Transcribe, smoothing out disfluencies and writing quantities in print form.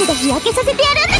りで日焼けさせてやるんだ